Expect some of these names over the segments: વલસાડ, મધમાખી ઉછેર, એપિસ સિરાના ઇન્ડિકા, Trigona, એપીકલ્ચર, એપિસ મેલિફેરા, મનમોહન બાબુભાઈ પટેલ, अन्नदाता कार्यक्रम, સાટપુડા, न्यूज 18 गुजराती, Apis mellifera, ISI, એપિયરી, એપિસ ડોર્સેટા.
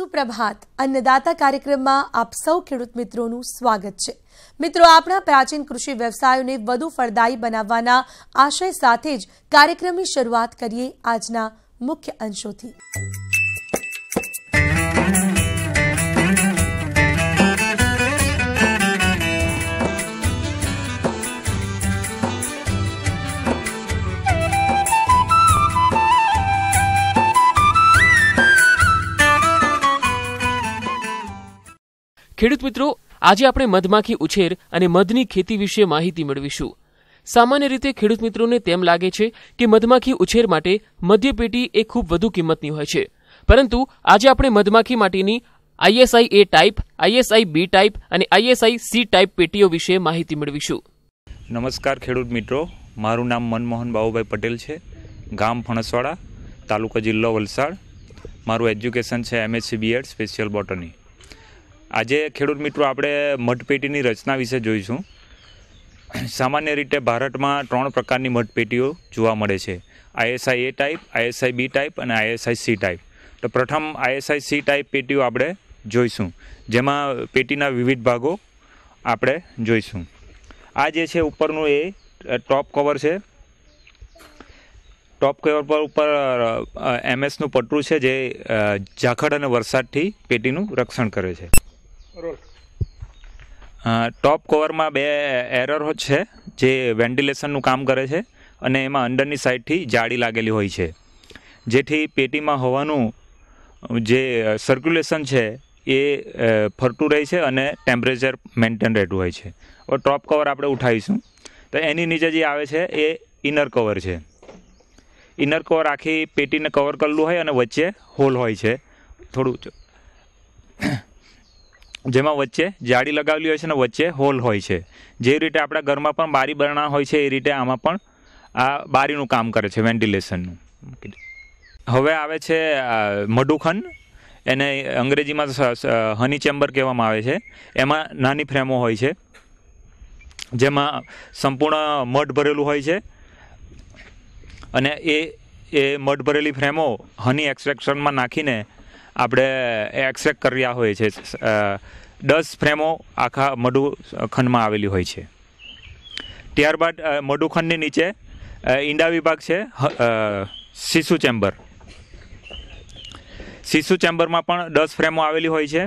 सुप्रभात। अन्नदाता कार्यक्रम में आप सौ खेडूत मित्रों स्वागत है। मित्रों, आपना प्राचीन कृषि व्यवसायों ने वधु फळदायी बनाववाना आशय साथे ज कार्यक्रम की शुरुआत करिए आजना मुख्य अंशोथी। ખેડૂત મિત્રો, આજે આપણે મધમાખી ઉછેર અને મધની ખેતી વિશે માહિતી મેળવીશું। સામાન્ય રીતે ખેડૂત મિત્રોને તેમ લાગે છે કે મધમાખી ઉછેર માટે મધ્યપેટી એ ખૂબ વધુ કિંમતની હોય છે, પરંતુ આજે આપણે મધમાખી માટેની ISI A type, ISI B type અને ISI C ટાઈપ પેટીઓ વિશે માહિતી મેળવીશું। નમસ્કાર ખેડૂત મિત્રો, મારું નામ મનમોહન બાબુભાઈ પટેલ છે, ગામ ફણસવાડા, તાલુકો જિલ્લો વલસાડ। મારું એજ્યુકેશન છે MSc BEd સ્પેશિયલ બોટની। આજે ખેડૂત મિત્રો આપણે મધપેટીની રચના વિશે જોઈશું। સામાન્ય રીતે ભારતમાં ત્રણ પ્રકારની મધપેટીઓ જોવા મળે છે, ISI A type, ISI B type અને ISI C ટાઈપ। તો પ્રથમ ISI C ટાઈપ પેટીઓ આપણે જોઈશું, જેમાં પેટીના વિવિધ ભાગો આપણે જોઈશું। આ જે છે ઉપરનું એ ટોપ કવર છે, ટોપ કવર પર ઉપર MS નું પટરું છે, જે ઝાખડ અને વરસાદથી પેટીનું રક્ષણ કરે છે। ટોપ કવરમાં બે એરર છે જે વેન્ટિલેશનનું કામ કરે છે અને એમાં અંદરની સાઈડથી જાળી લાગેલી હોય છે, જેથી પેટીમાં હવાનું જે સર્ક્યુલેશન છે એ ફરતું રહે છે અને ટેમ્પરેચર મેન્ટેન રહેતું હોય છે। હવે ટોપ કવર આપણે ઉઠાવીશું તો એની નીચે જે આવે છે એ ઇનર કવર છે। ઇનર કવર આખી પેટીને કવર કરેલું હોય અને વચ્ચે હોલ હોય છે, થોડું જેમાં વચ્ચે જાળી લગાવેલી હોય છે અને વચ્ચે હોલ હોય છે। જે રીતે આપણા ઘરમાં પણ બારી બરણા હોય છે એ રીતે આમાં પણ આ બારીનું કામ કરે છે, વેન્ટિલેશનનું। હવે આવે છે મધુખન, એને અંગ્રેજીમાં હની ચેમ્બર કહેવામાં આવે છે। એમાં નાની ફ્રેમો હોય છે જેમાં સંપૂર્ણ મધ ભરેલું હોય છે અને એ મધ ભરેલી ફ્રેમો હની એક્સટ્રેક્શનમાં નાખીને આપણે એક્સેક્ટ કર્યા હોય છે। 10 ફ્રેમો આખા મધુખંડમાં આવેલી હોય છે। ત્યારબાદ મધુખંડની નીચે ઈંડા વિભાગ છે, શિશુ ચેમ્બર। શિશુ ચેમ્બરમાં પણ 10 ફ્રેમો આવેલી હોય છે,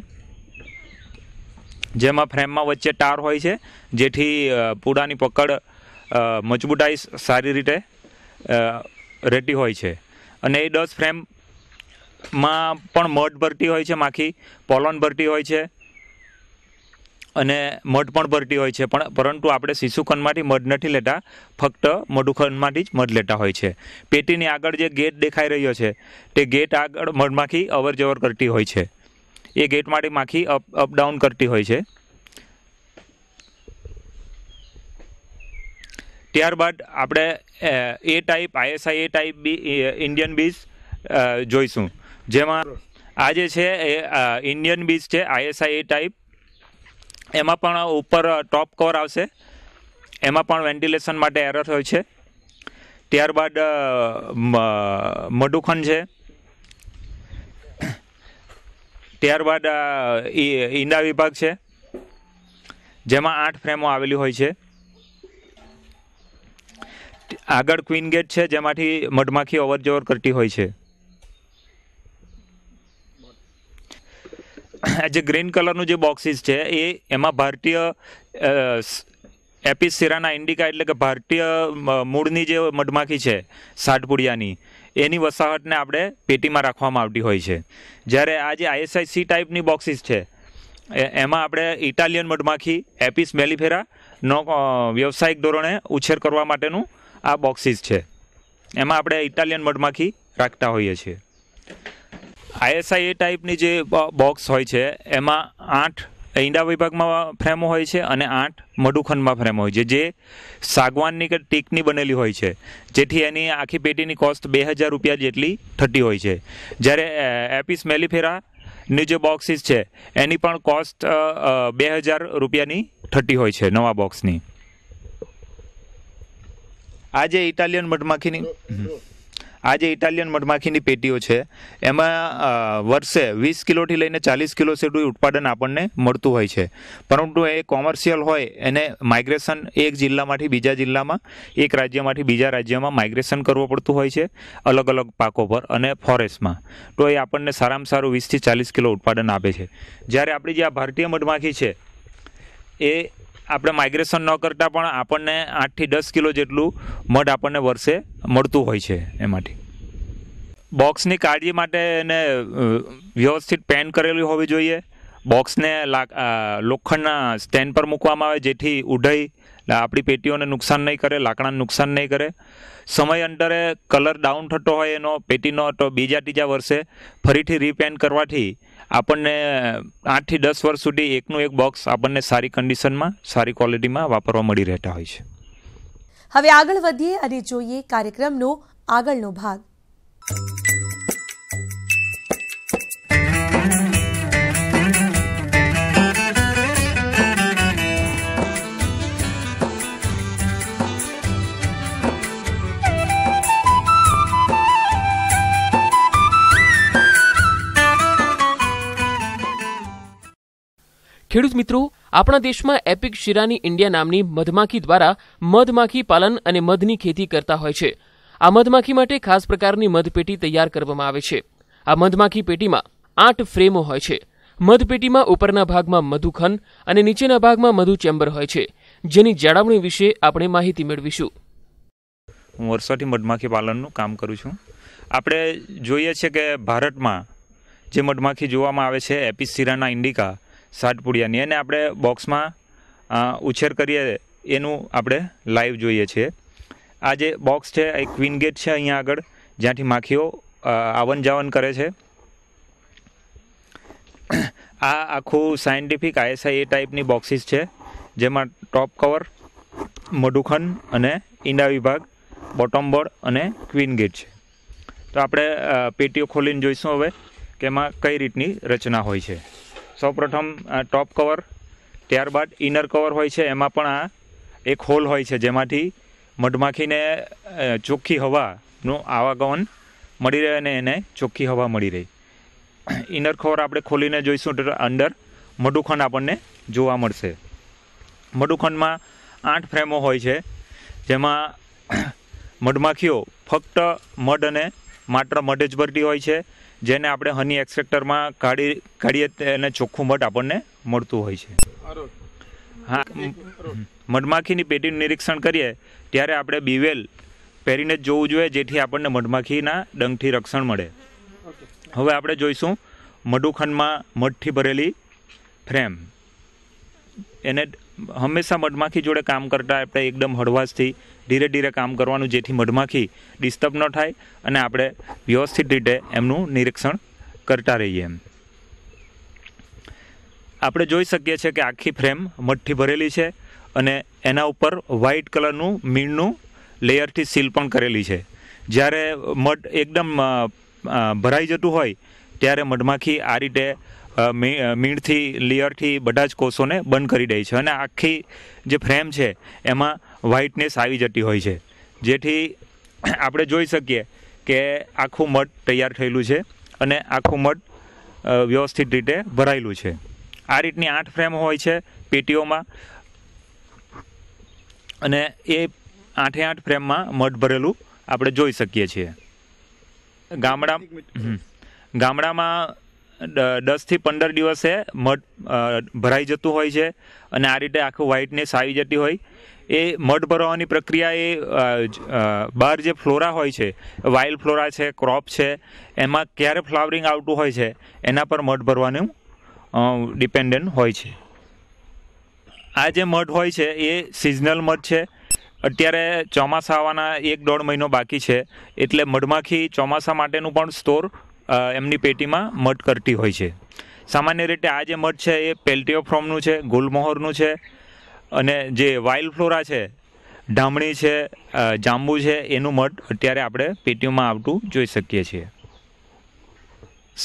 જેમાં ફ્રેમમાં વચ્ચે તાર હોય છે, જેથી પૂડાની પકડ મજબૂતાઈ સારી રીતે રહેતી હોય છે। અને એ 10 ફ્રેમ માં પણ મધ ભરતી હોય છે, માખી પોલન ભરતી હોય છે અને મધ પણ ભરતી હોય છે, પણ પરંતુ આપણે શિશુખંડમાંથી મધ નથી લેતા, ફક્ત મધુખંડમાંથી જ મધ લેતા હોય છે। પેટીની આગળ જે ગેટ દેખાઈ રહ્યો છે તે ગેટ આગળ મધમાખી અવર જવર કરતી હોય છે, એ ગેટમાંથી માખી અપડાઉન કરતી હોય છે। ત્યારબાદ આપણે A type, ISI A type B Indian બીજ જોઈશું, જેમાં આજે છે એ ઇન્ડિયન બીજ છે, ISI A ટાઈપ। એમાં પણ ઉપર ટોપ કવર આવશે, એમાં પણ વેન્ટિલેશન માટે એરર હોય છે। ત્યારબાદ મધુખંડ છે, ત્યારબાદ ઈંડા વિભાગ છે, જેમાં 8 ફ્રેમો આવેલી હોય છે। આગળ ક્વીન ગેટ છે, જેમાંથી મધમાખી અવર જવર કરતી હોય છે। જે ગ્રીન કલરનું જે બોક્સિસ છે એ એમાં ભારતીય એપિસ સેરાના ઇન્ડિકા, એટલે કે ભારતીય મૂળની જે મધમાખી છે સાટપુડિયાની, એની વસાહતને આપણે પેટીમાં રાખવામાં આવતી હોય છે। જ્યારે આ જે ISI C ટાઈપની બોક્સિસ છે એમાં આપણે ઇટાલિયન મધમાખી એપિસ મેલિફેરા નો વ્યવસાયિક ધોરણે ઉછેર કરવા માટેનું આ બોક્સિસ છે, એમાં આપણે ઇટાલિયન મધમાખી રાખતા હોઈએ છીએ। ISI A ટાઈપની જે બોક્સ હોય છે એમાં 8 ઈંડા વિભાગમાં ફ્રેમો હોય છે અને 8 મધુખંડમાં ફ્રેમો હોય છે, જે સાગવાનની કે ટીકની બનેલી હોય છે, જેથી એની આખી પેટીની કોસ્ટ ₹2000 જેટલી થતી હોય છે। જ્યારે એપિસ મેલિફેરાની જે બોક્સિસ છે એની પણ કોસ્ટ ₹2000ની થતી હોય છે, નવા બોક્સની। આ જે ઇટાલિયન મધમાખીની आ जे इटालियन मधमाखीनी पेटीओ छे एमां वर्षे 20 किलोथी लईने 40 किलो सुधी उत्पादन आपणने मळतुं होय छे, परंतु ए कोमर्शियल होय एने माइग्रेशन एक जिल्लामांथी बीजा जिल्लामां, एक राज्यमांथी बीजा राज्यमां माइग्रेशन करवुं पडतुं होय छे अलग अलग पाको पर अने फॉरेस्टमां, तो ए आपणने सारामां सारुं 20 थी 40 किलो उत्पादन आपे छे। ज्यारे आपणी जे आ भारतीय मधमाखी छे ए आपणे माइग्रेशन न करता पण आपणने 8 થી 10 किलो जेटलू मध आपणने वर्षे मळतुं होय छे। एमांथी बॉक्सनी काळजी माटे एने व्यवस्थित पेन करेली होवी जोईए, बॉक्सने लोखंडना स्टेन्ड पर मूकवामां आवे जेथी उढाई आपणी पेटीओने नुकसान नहीं करे, लाकडाने नुकसान नहीं करे। समय अंतरे कलर डाउन थतो होय एनो पेटीनो तो बीजा तीजा वर्षे फरीथी रीपेन करवाथी आपने 8 થી 10 वर्ष सुधी एकनु एक बॉक्स आपने सारी कंडीशन में सारी क्वॉलिटी में वापरवा मळी रहता होय छे। हवे आगळ वधीए अने जोईए कार्यक्रमनो आगळनो भाग। ખેડૂત મિત્રો, આપણા દેશમાં એપિસ શિરાની ઇન્ડિયા નામની મધમાખી દ્વારા મધમાખી પાલન અને મધની ખેતી કરતા હોય છે। આ મધમાખી માટે ખાસ પ્રકારની મધપેટી તૈયાર કરવામાં આવે છે। આ મધમાખી પેટીમાં 8 ફ્રેમો હોય છે। મધપેટીમાં ઉપરના ભાગમાં મધુખન અને નીચેના ભાગમાં મધુ ચેમ્બર હોય છે, જેની જાળવણી વિશે આપણે માહિતી મેળવીશું। હું વર્ષોથી મધમાખી પાલનનું કામ કરું છું। આપણે જોઈએ છે કે ભારતમાં જે મધમાખી જોવામાં આવે છે એપિસ સિરાના ઇન્ડિકા 7 પુડિયાની, એને આપણે બોક્સમાં ઉછેર કરીએ એનું આપણે લાઈવ જોઈએ છીએ। આ જે બોક્સ છે એ ક્વીન ગેટ છે અહીંયા આગળ, જ્યાંથી માખીઓ આવન જાવન કરે છે। આ આખું સાયન્ટિફિક આઈએસઆઈ એ ટાઈપની બોક્સીસ છે, જેમાં ટોપ કવર, મધુખન અને ઈંડા વિભાગ, બોટમ બોર્ડ અને ક્વીન ગેટ છે। તો આપણે પેટીઓ ખોલીને જોઈશું હવે કે એમાં કઈ રીતની રચના હોય છે। સૌ પ્રથમ ટોપ કવર, ત્યારબાદ ઇનર કવર હોય છે, એમાં પણ આ એક હોલ હોય છે જેમાંથી મધમાખીને ચોખ્ખી હવાનું આવાગમન મળી રહે અને એને ચોખ્ખી હવા મળી રહી। ઇનર કવર આપણે ખોલીને જોઈશું તો અંદર મધુખંડ આપણને જોવા મળશે। મધુખંડમાં 8 ફ્રેમો હોય છે, જેમાં મધમાખીઓ ફક્ત મધ અને માત્ર મધ જ ભરતી હોય છે, જેને આપણે હની એક્સટ્રેક્ટરમાં કાઢીએ અને ચોખ્ખું મધ આપણને મળતું હોય છે। હા, મધમાખીની પેટીનું નિરીક્ષણ કરીએ ત્યારે આપણે બીવેલ પહેરીને જ જોવું જોઈએ, જેથી આપણને મધમાખીના ડંખથી રક્ષણ મળે। હવે આપણે જોઈશું મધુખંડમાં મધથી ભરેલી ફ્રેમ, એને હંમેશા મધમાખી જોડે કામ કરતા આપણે એકદમ હળવાશથી ધીરે ધીરે કામ કરવાનું, જેથી મધમાખી ડિસ્ટર્બ ન થાય અને આપણે વ્યવસ્થિત રીતે એમનું નિરીક્ષણ કરતા રહીએ। એમ આપણે જોઈ શકીએ છીએ કે આખી ફ્રેમ મધથી ભરેલી છે અને એના ઉપર વ્હાઇટ કલરનું મીણનું લેયરથી સીલ પણ કરેલી છે। જ્યારે મધ એકદમ ભરાઈ જતું હોય ત્યારે મધમાખી આ રીતે મીણથી લેયરથી બધા જ કોષોને બંધ કરી દે છે અને આખી જે ફ્રેમ છે એમાં વ્હાઇટનેસ આવી જતી હોય છે, જેથી આપણે જોઈ શકીએ કે આખું મધ તૈયાર થયેલું છે અને આખું મધ વ્યવસ્થિત રીતે ભરાયેલું છે। આ રીતની 8 ફ્રેમ હોય છે પેટીઓમાં અને એ 8 ફ્રેમમાં મધ ભરેલું આપણે જોઈ શકીએ છીએ। ગામડામાં 10 થી 15 દિવસે મધ ભરાઈ જતું હોય છે અને આ રીતે આખું વ્હાઇટનેસ આવી જતી હોય। એ મધ ભરવાની પ્રક્રિયા એ બહાર જે ફ્લોરા હોય છે, વાઇલ્ડ ફ્લોરા છે, ક્રોપ છે, એમાં ક્યારે ફ્લાવરિંગ આવતું હોય છે એના પર મધ ભરવાનું ડિપેન્ડન્ટ હોય છે। આ જે મધ હોય છે એ સિઝનલ મધ છે। અત્યારે ચોમાસા આવવાના 1-1.5 મહિનો બાકી છે, એટલે મધમાખી ચોમાસા માટેનું પણ સ્ટોર એમની પેટીમાં મધ કરતી હોય છે। સામાન્ય રીતે આ જે મધ છે એ પેલ્ટીઓફ્રોમનું છે, ગુલમોહરનું છે અને જે વાઇલ્ડ ફ્લોરા છે, ધામણી છે, જાંબુ છે, એનું મધ અત્યારે આપણે પેટીઓમાં આવતું જોઈ શકીએ છીએ।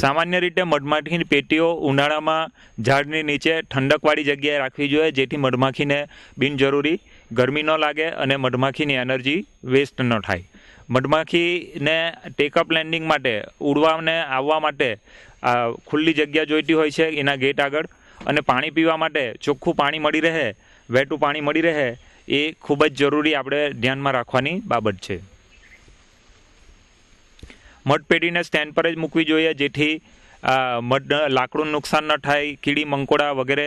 સામાન્ય રીતે મધમાખીની પેટીઓ ઉનાળામાં ઝાડની નીચે ઠંડકવાળી જગ્યાએ રાખવી જોઈએ, જેથી મધમાખીને બિનજરૂરી ગરમી ન લાગે અને મધમાખીની એનર્જી વેસ્ટ ન થાય। मधमाखी ने टेकअप लैंडिंग माटे उड़वाने आववा माटे खुली जग्या जोईती होय छे एना गेट आगळ अने पाणी पीवा माटे चोख्खुं पाणी मळी रहे वेटुं पाणी मळी रहे ए खूब ज जरूरी आपणे ध्यानमां राखवानी बाबत छे। मधपेटीने स्टेन्ड पर ज मूकवी जोईए जेथी मध लाकड़ू नुकसान न थाय कीड़ी मंकोड़ा वगैरह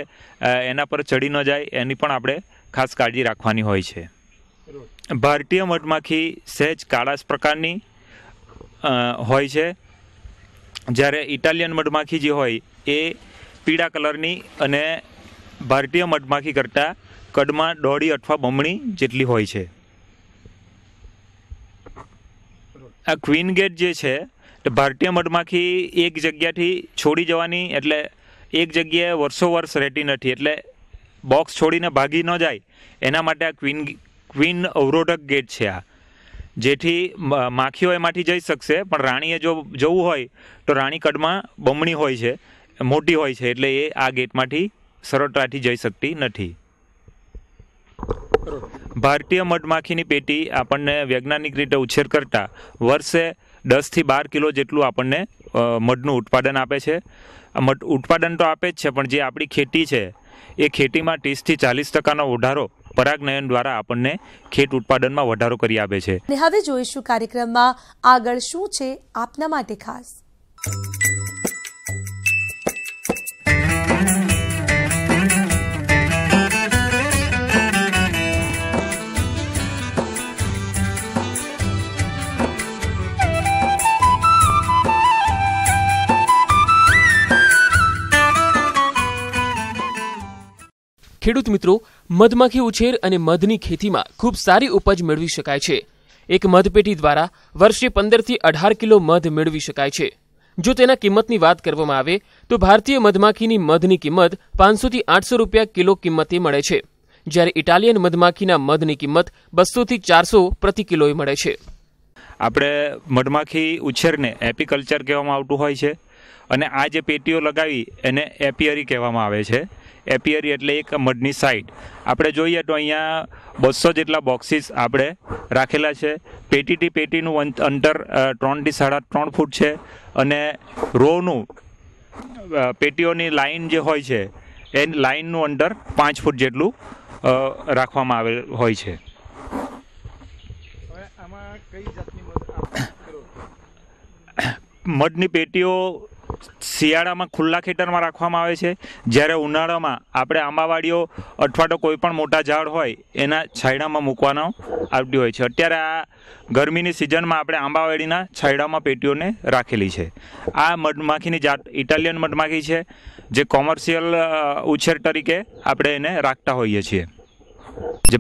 एना पर चढ़ी न जाए एनी पण आपणे खास काळजी राखवानी होय छे। भारतीय मधमाखी सहज काळाश प्रकारनी होय छे ज्यारे इटालियन मधमाखी जे होय ए पीड़ा कलरनी अने भारतीय मधमाखी करता कदमां डोड़ी अथवा बमणी जेटली होय छे। आ क्वीन गेट जे छे तो भारतीय मधमाखी एक जग्या थी छोड़ी जवानी एटले एक जग्याए वर्षो वर्ष रहती नथी एटले बॉक्स छोड़ीने भागी न जाए एना माटे आ क्वीन अवरोधक गेट छे। आ जेथी माखीओ एमांथी जई शकशे पण राणीए जो जवुं होय तो राणी कदमां बमणी होय छे मोटी होय छे एटले ए आ गेटमांथी सरळताथी जई शकती नथी। भारतीय मधमाखीनी पेटी आपणने वैज्ञानिक रीते उछेर करता वर्षे 10 થી 12 किलो जेटलू आपणने मधनु उत्पादन आपे छे। मध उत्पादन तो आपे ज छे पण जे आपणी खेती छे ए खेती में 30 થી 40% વધારો परागनयन द्वारा आपणने खेत उत्पादन में વધારો કરી આપે છે। અને હવે જોઈશું કાર્યક્રમમાં આગળ શું છે આપના માટે ખાસ। ખેડૂત મિત્રો, મધમાખી ઉછેર અને મધની ખેતીમાં ખૂબ સારી ઉપજ મેળવી શકાય છે। એક મધપેટી દ્વારા વર્ષે 15 થી 18 કિલો મધ મેળવી શકાય છે। જો તેના કિંમતની વાત કરવામાં આવે તો ભારતીય મધમાખીની મધની કિંમત 500 થી 800 રૂપિયા કિલો કિંમતે મળે છે, જ્યારે ઇટાલિયન મધમાખીના મધની કિંમત 200 થી 400 પ્રતિ કિલોએ મળે છે। આપણે મધમાખી ઉછેરને એપીકલ્ચર કહેવામાં આવતું હોય છે અને આ જે પેટીઓ લગાવી એને એપિયરી કહેવામાં આવે છે। एपियरी एटले एक मधनी साइट आपणे जोईए तो अहींया 200 जेटला बॉक्सीस आपणे राखेला छे। पेटी थी पेटीनुं अंतर 3 થી 3.5 फूट छे अने रोनुं पेटीओनी लाइन जे होय छे ए लाइननुं अंतर 5 फूट जेटलुं राखवामां आवेल होय छे। हवे आमां कई जातनी मधनी पेटीओ शियाड़ा में खुला खेतर में राखवामां आवे छे, ज्यारे उनाळा में आपणे आंबावाड़ीओ अथवा तो कोईपण मोटा झाड़ होय एना छायड़ा में मूकवानो आवती होय छे। अत्यारे आ गरमीनी सीजन में आपणे आंबावाड़ीना छायड़ा में पेटीओने राखेली छे। आ मधमाखीनी जात इटालियन मधमाखी छे जे कोमर्शियल उछेर तरीके आपणे एने राखता होईए छीए। जे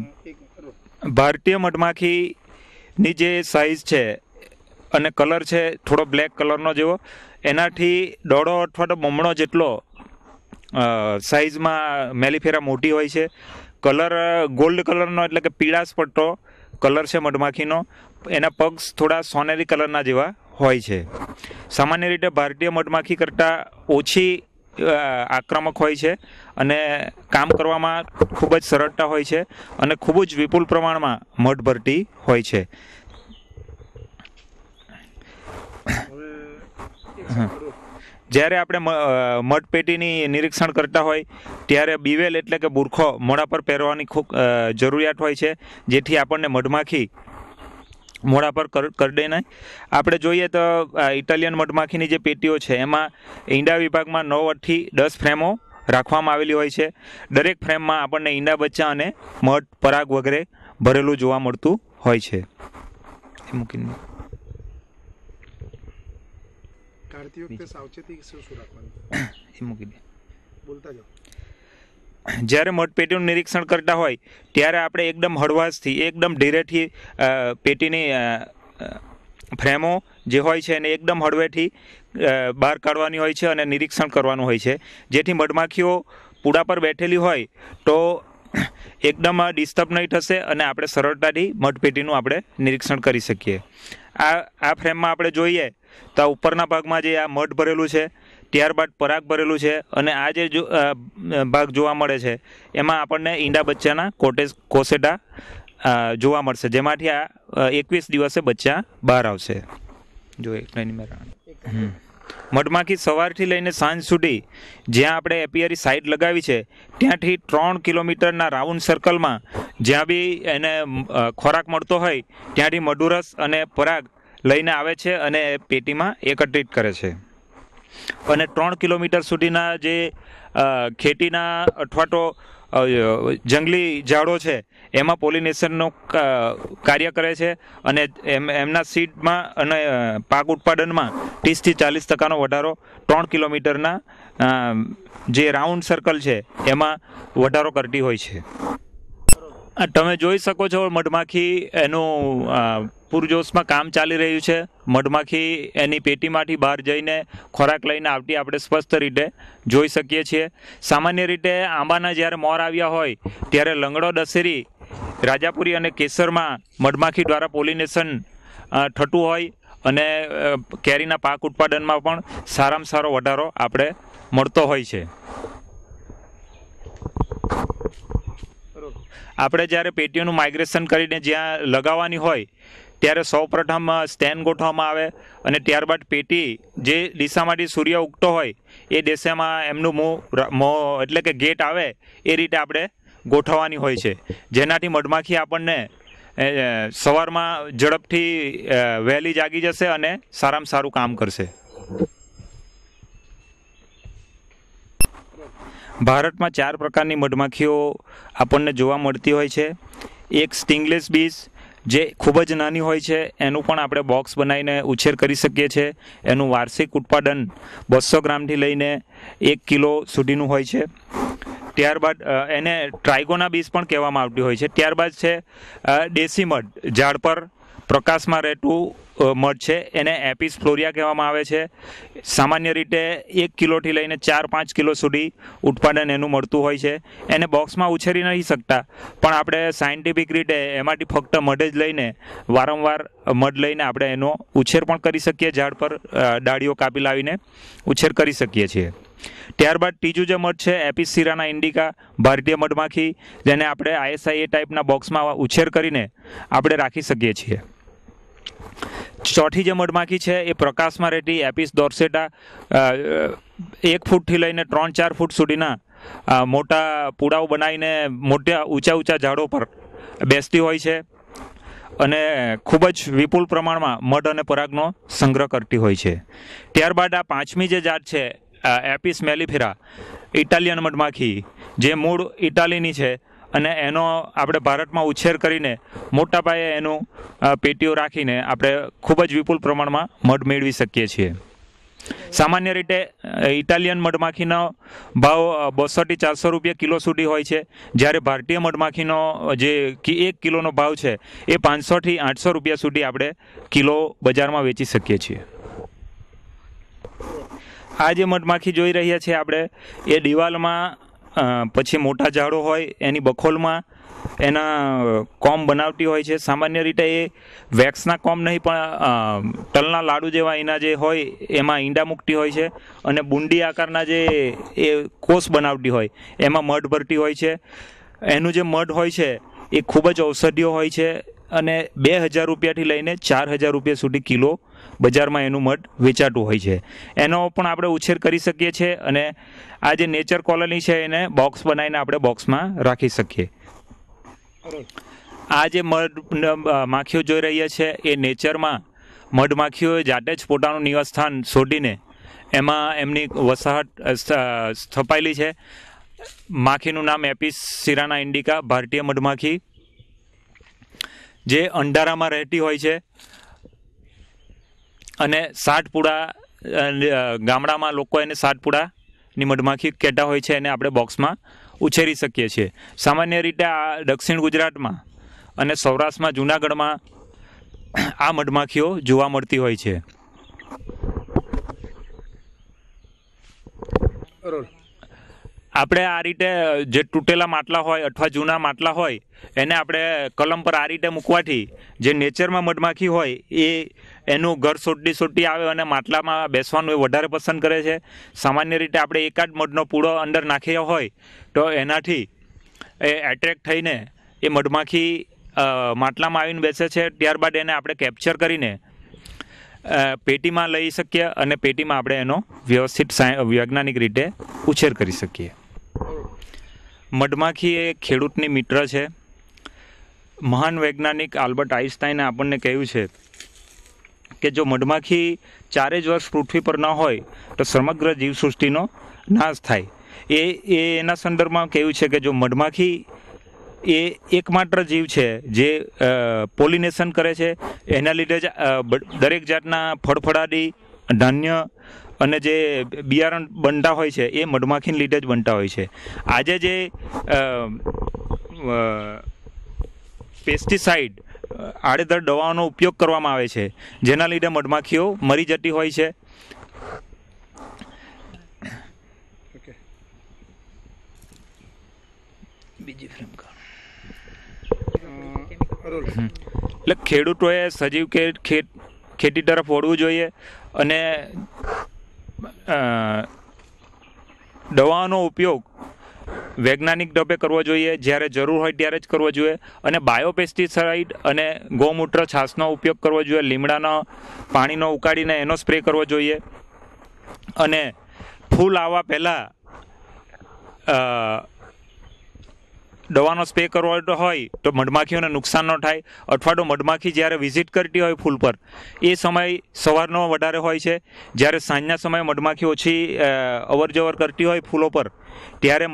भारतीय मधमाखीनी जे साइज छे अने कलर छे थोड़ो ब्लेक कलरनो जेवो एनाथी डोड़ो अथवा तो बमणो जेटलो साइज में मेलिफेरा मोटी होय छे। कलर गोल्ड कलरनो एटले के पीड़ाश पट्टो कलर छे मधमाखीनो। एना पग थोड़ा सोनेरी कलरना जेवा होय छे। सामान्य रीते भारतीय मधमाखी करता ओछी आक्रामक होय छे अने काम करवामां खूब ज सरळता होय छे अने खूब ज विपुल प्रमाणमां मध भरती होय छे। જ્યારે આપણે મધપેટીની નિરીક્ષણ કરતા હોય ત્યારે બીવેલ એટલે કે બુરખો મોઢા પર પહેરવાની ખૂબ જરૂરિયાત હોય છે, જેથી આપણને મધમાખી મોઢા પર કરડે નહીં। આપણે જોઈએ તો ઇટાલિયન મધમાખીની જે પેટીઓ છે એમાં ઈંડા વિભાગમાં 9 થી 10 ફ્રેમો રાખવામાં આવેલી હોય છે। દરેક ફ્રેમમાં આપણને ઈંડા બચ્ચા અને મધ પરાગ વગેરે ભરેલું જોવા મળતું હોય છે। જ્યારે મધપેટીનું નિરીક્ષણ કરતા હોય ત્યારે આપણે એકદમ હળવાશથી એકદમ ધીરેથી પેટીની ફ્રેમો જે હોય છે એને એકદમ હળવેથી બહાર કાઢવાની હોય છે અને નિરીક્ષણ કરવાનું હોય છે, જેથી મધમાખીઓ પૂડા પર બેઠેલી હોય તો એકદમ ડિસ્ટર્બ નહીં થશે અને આપણે સરળતાથી મધપેટીનું આપણે નિરીક્ષણ કરી શકીએ। આ ફ્રેમમાં આપણે જોઈએ તો ઉપરના ભાગમાં જે આ મધ ભરેલું છે, ત્યારબાદ પરાગ ભરેલું છે અને આ જે ભાગ જોવા મળે છે એમાં આપણને ઈંડા બચ્ચાના કોટેજ કોસેટા જોવા મળશે જેમાંથી આ 21 દિવસે બચ્ચા બહાર આવશે। જો એક લાઈન માં મધમાખી સવારથી લઈને સાંજ સુધી જ્યાં આપણે એપિયરી સાઇડ લગાવી છે ત્યાંથી 3 કિલોમીટરના રાઉન્ડ સર્કલમાં જ્યાં બી એને ખોરાક મળતો હોય ત્યાંથી મધુરસ અને પરાગ લઈને આવે છે અને પેટીમાં એકત્રિત કરે છે અને 3 કિલોમીટર સુધીના જે ખેતીના અથવા તો જંગલી ઝાડો છે એમાં પોલિનેશનનું કાર્ય કરે છે અને એમના સીડમાં અને પાક ઉત્પાદનમાં 30 થી 40% વધારો 3 કિલોમીટરના જે રાઉન્ડ સર્કલ છે એમાં વધારો કરતી હોય છે। તમે જોઈ શકો છો મધમાખી એનું પૂરજોશમાં કામ ચાલી રહ્યું છે। મધમાખી એની પેટીમાંથી બહાર જઈને ખોરાક લઈને આવતી આપણે સ્પષ્ટ રીતે જોઈ શકીએ છીએ। સામાન્ય રીતે આંબાના જ્યારે મોર આવ્યા હોય ત્યારે લંગડો દશેરી રાજાપુરી અને કેસરમાં મધમાખી દ્વારા પોલિનેશન થતું હોય અને કેરીના પાક ઉત્પાદનમાં પણ સારામાં સારો વધારો આપણે મળતો હોય છે। આપણે જ્યારે પેટીઓનું માઇગ્રેશન કરીને જ્યાં લગાવવાની હોય ત્યારે સૌપ્રથમ સ્ટેન્ડ ગોઠવવામાં આવે અને ત્યારબાદ પેટી જે દિશામાંથી સૂર્ય ઉગતો હોય એ દિશામાં એમનું મોં એટલે કે ગેટ આવે એ રીતે આપણે ગોઠવવાની હોય છે જેનાથી મધમાખી આપણને સવારમાં ઝડપથી વહેલી જાગી જશે અને સારામાં સારું કામ કરશે। भारत में 4 प्रकार की मधमाखीओ आपने जोवा मळती होय छे। एक स्टिंगलेस बीज जे खूबज नानी होय छे एनु पण आपणे बॉक्स बनावीने उछेर करी शकीए छे। एनु वार्षिक उत्पादन 200 ग्राम थी लईने 1 किलो सुधीनु होय छे। त्यारबाद एने ट्राइगोना बीज पण कहेवामां आवती होय छे। त्यारबाद छे देशी मध झाड़ पर प्रकाश में रहतुं मध छे एने एपिस फ्लोरिया कहेवामां आवे छे। सामान्य रीते 1 किलो थी लईने 4-5 किलो सुधी उत्पादन एनुं मळतुं होय छे। एने बॉक्स में उछेरी नहीं सकता पण आपणे साइंटिफिक रीते एमांथी फक्त मध ज लईने वारंवार मध लईने आपणे एनो उछेर पण करी शकीए। झाड़ पर डाळीओ कापी लावीने उछेर करी शकीए छीए। ત્યારબાદ ત્રીજું જે મધ છે એપિસ સિરાના ઇન્ડિકા ભારતીય મધમાખી જેને આપણે ISI ટાઈપના બોક્સમાં ઉછેર કરીને આપણે રાખી શકીએ છીએ। ચોથી જે મધમાખી છે એ પ્રકાશમાં રહેતી એપિસ ડોર્સેટા 1 ફૂટથી લઈને 3-4 ફૂટ સુધીના મોટા પૂડાઓ બનાવીને મોટા ઊંચા ઝાડો પર બેસતી હોય છે અને ખૂબ જ વિપુલ પ્રમાણમાં મધ અને પરાગનો સંગ્રહ કરતી હોય છે। ત્યારબાદ આ 5મી જે જાત છે एपिस मेलिफेरा इटालियन मधमाखी जे मूळ इटालीनी छे अने एनो आपणे भारतमां उछेर करीने मोटा पाये एनु पेटीओ राखीने आपणे खूब ज विपुल प्रमाणमां मध मेळवी शकीए छीए। सामान्य रीते इटालियन मधमाखीनो भाव 200 થી 400 રૂપિયા किलो सुधी होय छे। ज्यारे भारतीय मधमाखीनो जे 1 કિલોનો भाव छे ए 500 થી 800 રૂપિયા सुधी आपणे किलो बजारमां वेची शकीए छीए। આ જે મધમાખી જોઈ રહ્યા છીએ આપણે એ દિવાલમાં પછી મોટા ઝાડો હોય એની બખોલમાં એના કોમ બનાવતી હોય છે। સામાન્ય રીતે એ વેક્સના કોમ નહીં પણ તલના લાડુ જેવા એના જે હોય એમાં ઈંડા મૂકતી હોય છે અને બુંદી આકારના જે એ કોષ બનાવતી હોય એમાં મધ ભરતી હોય છે। એનું જે મધ હોય છે એ ખૂબ જ ઔષધીય હોય છે અને 2000 રૂપિયાથી લઈને 4000 રૂપિયા સુધી કિલો બજારમાં એનું મધ વેચાતું હોય છે। એનો પણ આપણે ઉછેર કરી શકીએ છીએ અને આ જે નેચર કોલોની છે એને બોક્સ બનાવીને આપણે બોક્સમાં રાખી શકીએ। આ જે મધ માખીઓ જોઈ રહ્યા છે એ નેચરમાં મધમાખીઓએ જાતે જ પોતાનું નિવાસસ્થાન શોધીને એમાં એમની વસાહત સ્થપાયેલી છે। માખીનું નામ એપિસ સિરાના ઇન્ડિકા ભારતીય મધમાખી જે અંધારામાં રહેતી હોય છે અને સાટપુડા ગામડામાં લોકો એને સાટપુડાની મધમાખી કહેતા હોય છે અને આપણે બોક્સમાં ઉછેરી શકીએ છીએ। સામાન્ય રીતે આ દક્ષિણ ગુજરાતમાં અને સૌરાષ્ટ્રમાં જૂનાગઢમાં આ મધમાખીઓ જોવા મળતી હોય છે। આપણે આ રીતે જે તૂટેલા માટલા હોય અથવા જૂના માટલા હોય એને આપણે કલમ પર આ રીતે મૂકવાથી જે નેચરમાં મધમાખી હોય એ એનું ઘર શોધતી આવે અને માટલામાં બેસવાનું એ વધારે પસંદ કરે છે। સામાન્ય રીતે આપણે એકાદ મધનો પૂળો અંદર નાખ્યો હોય તો એનાથી એ એટ્રેક્ટ થઈને એ મધમાખી માટला में आवीने बेसे छे, त्यारबाद एने आपणे कैप्चर करीने पेटी में लई सकीए अने पेटी में आपणे एनो व्यवस्थित वैज्ञानिक रीते उछेर करी सकीए। मधमाखी ए खेडूतनी मित्र छे। महान वैज्ञानिक आल्बर्ट आइंस्टाइने आपणने कह्युं छे कि जो मधमाखी 4 वर्ष पृथ्वी पर न होय तो समग्र जीवसृष्टिनो नाश थाय। एना संदर्भ में कह्युं छे कि जो मधमाखी ये एकमात्र जीव है जे पोलिनेशन करे छे, एना लीधे ज दरेक जातना फड़फड़ादी धान्य अने जे बियारण बनता होय छे ए मधमाखीने लीधे ज बनता होय छे। आजे जे पेस्टिसाइड आड़ेधड़ दवाओनो उपयोग करवामां आवे छे जेना लीधे मधमाखीओ मरी जती होय छे। बीजी फ्रेम का એટલે ખેડૂતોએ સજીવ કે ખેતી તરફ વળવું જોઈએ અને દવાનો ઉપયોગ વૈજ્ઞાનિક ઢબે કરવો જોઈએ, જ્યારે જરૂર હોય ત્યારે જ કરવો જોઈએ, અને બાયોપેસ્ટિસાઇડ અને ગૌમૂત્ર છાશનો ઉપયોગ કરવો જોઈએ, લીમડાનો પાણીનો ઉકાળીને એનો સ્પ્રે કરવો જોઈએ, અને ફૂલ આવવા પહેલાં दवानो स्प्रे करवातो होय तो मधमाखीओने नुकसान न थाय। अथवा तो मधमाखी ज्यारे विजिट करती होय फूल पर ए समय सवारनो वधारे होय छे, ज्यारे सांजना समय मधमाखी ओછી अवर जवर करती होय फूलो पर त्यारे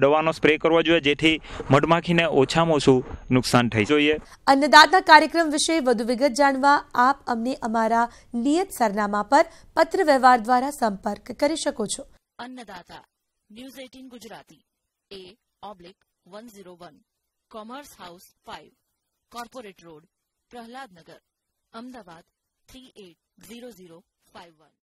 दवानो स्प्रे करवो जोईए जेथी मधमाखीने ओछामां ओछुं नुकसान थई जोईए। अन्नदाता कार्यक्रम विषे વધુ વિગત જાણવા आप अमने अमारा नियत सरनामा पर पत्र व्यवहार द्वारा संपर्क करी शको छो। Annadata न्यूज 18 गुजराती A/101 commerce house 5 corporate road Prahlad Nagar Ahmedabad 380051।